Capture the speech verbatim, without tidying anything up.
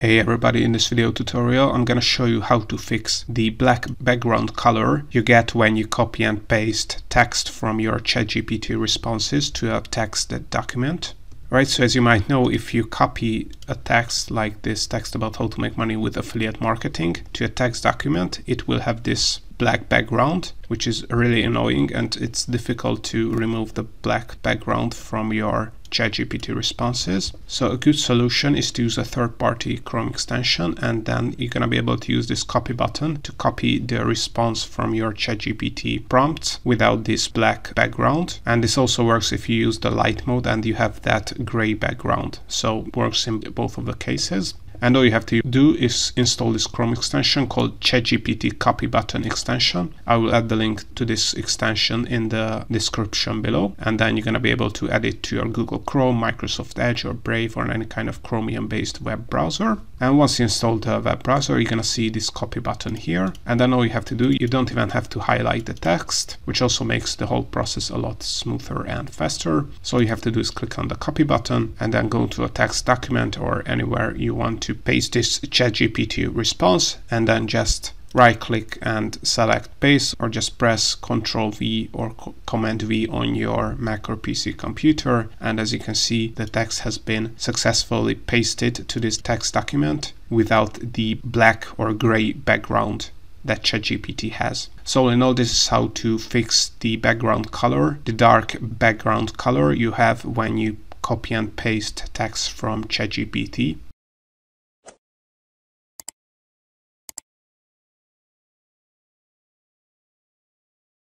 Hey everybody, in this video tutorial I'm gonna show you how to fix the black background color you get when you copy and paste text from your ChatGPT responses to a texted document. Right, so as you might know, if you copy a text like this text about how to make money with affiliate marketing to a text document, it will have this black background, which is really annoying, and it's difficult to remove the black background from your ChatGPT responses. So a good solution is to use a third-party Chrome extension, and then you're gonna be able to use this copy button to copy the response from your ChatGPT prompts without this black background. And this also works if you use the light mode and you have that gray background, so works in both of the cases. And all you have to do is install this Chrome extension called ChatGPT Copy Button extension. I will add the link to this extension in the description below, and then you're going to be able to add it to your Google Chrome, Microsoft Edge or Brave or any kind of Chromium based web browser. And once you install the web browser, you're going to see this copy button here, and then all you have to do, you don't even have to highlight the text, which also makes the whole process a lot smoother and faster. So all you have to do is click on the copy button and then go to a text document or anywhere you want to to paste this ChatGPT response, and then just right click and select paste, or just press control V or co command V on your Mac or P C computer. And as you can see, the text has been successfully pasted to this text document without the black or gray background that ChatGPT has. So all in all, this is how to fix the background color, the dark background color you have when you copy and paste text from ChatGPT.